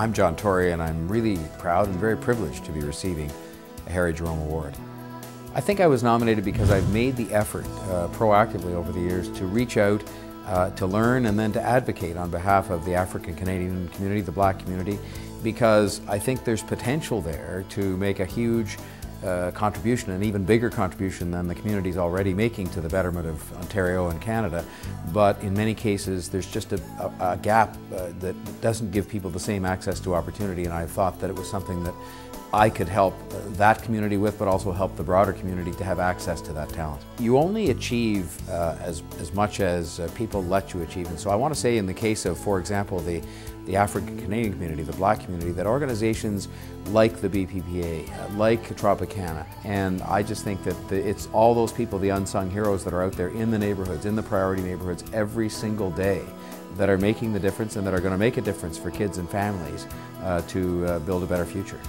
I'm John Tory, and I'm really proud and very privileged to be receiving a Harry Jerome Award. I think I was nominated because I've made the effort proactively over the years to reach out, to learn, and then to advocate on behalf of the African-Canadian community, the Black community, because I think there's potential there to make a huge contribution, an even bigger contribution than the community's already making to the betterment of Ontario and Canada. But in many cases there's just a gap that doesn't give people the same access to opportunity, and I thought that it was something that I could help that community with, but also help the broader community to have access to that talent. You only achieve as much as people let you achieve, and so I want to say in the case of, for example, the African-Canadian community, the Black community, that organizations like the BPPA, like Tropicana, and I just think that it's all those people, the unsung heroes that are out there in the neighborhoods, in the priority neighborhoods every single day, that are making the difference and that are going to make a difference for kids and families to build a better future.